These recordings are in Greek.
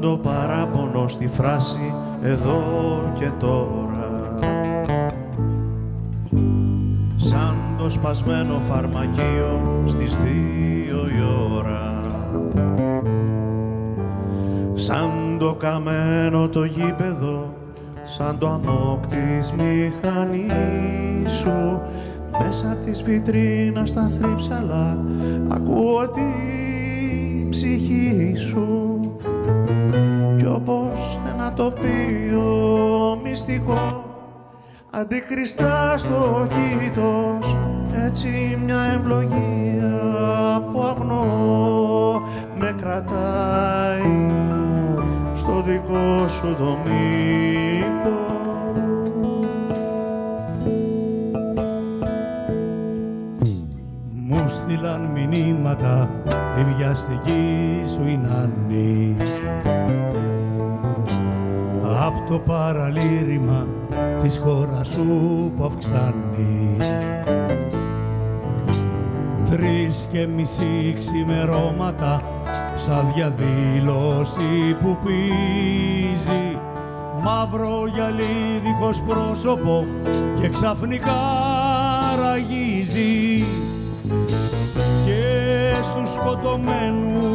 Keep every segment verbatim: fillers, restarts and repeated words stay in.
το παράπονο στη φράση εδώ και τώρα. Σαν το σπασμένο φαρμακείο στις δύο η ώρα. Σαν το καμένο το γήπεδο, σαν το αμόκ της μηχανής σου. Μέσα της βιτρίνας τα θρύψαλα ακούω τη ψυχή σου. Κι όπως ένα τοπίο μυστικό αντικριστά στο κήτος, έτσι μια ευλογία που αγνώ με κρατάει στο δικό σου το μήπο. Μου στείλαν μηνύματα η βιαστική σου η Νάνη απ' το παραλήρημα της χώρας σου που αυξάνει. Τρεις και μισή ξημερώματα σαν διαδήλωση που πίζει, μαύρο γυαλί δίχως πρόσωπο και ξαφνικά ραγίζει. Και στου σκοτωμένου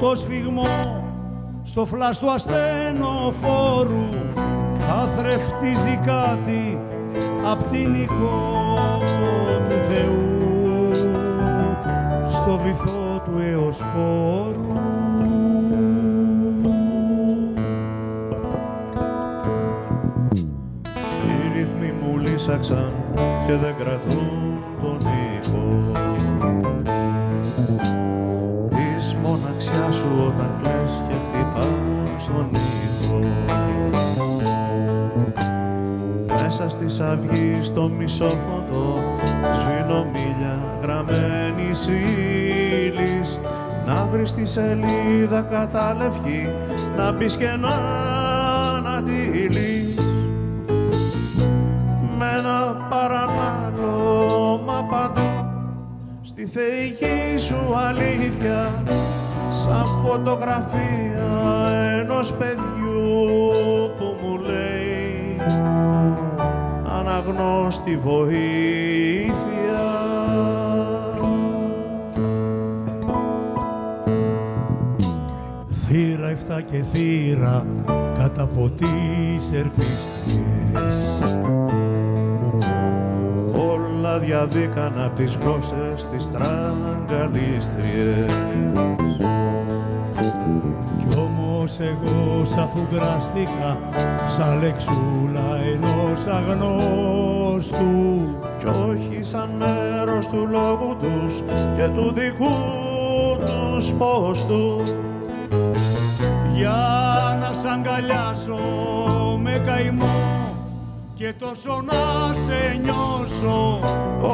το σφιγμό, στο φλας του ασθενοφόρου καθρεφτίζει κάτι απ' την εικόνα του Θεού στο βυθό του αιωσφόρου. Οι ρυθμοί μου λύσαξαν και δεν κρατούν τον ήχο της μοναξιάς σου όταν κλαις και χτυπάς τον ήχο. Μέσα στις αυγή στο μισό φωτό σβήνω μίλια γραμμένης ύλης, να βρεις τη σελίδα κατάλευκη, να μπεις και να ανατείλεις με ένα παρανάλωμα παντού στη θεϊκή σου αλήθεια, σαν φωτογραφία ενός παιδιού που μου λέει αναγνώστη βοήθεια. Θύρα εφτά και θύρα κατά από τις ερπίστιες, όλα διαβήκαν απ' τις γλώσσες τις στραγγαλίστριες. Κι όμως εγώ σαφουγκράστηκα σαν λεξούλα ενός αγνώστου κι όχι σαν μέρος του λόγου τους και του δικού τους πόστου. Για να σ' αγκαλιάσω με καημό και τόσο να σε νιώσω,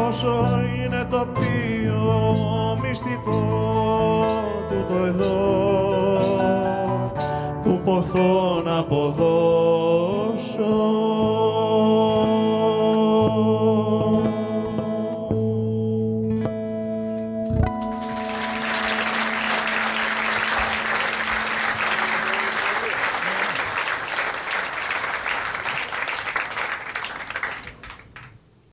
όσο είναι το πιο μυστικό του το εδώ που ποθώ να αποδώσω.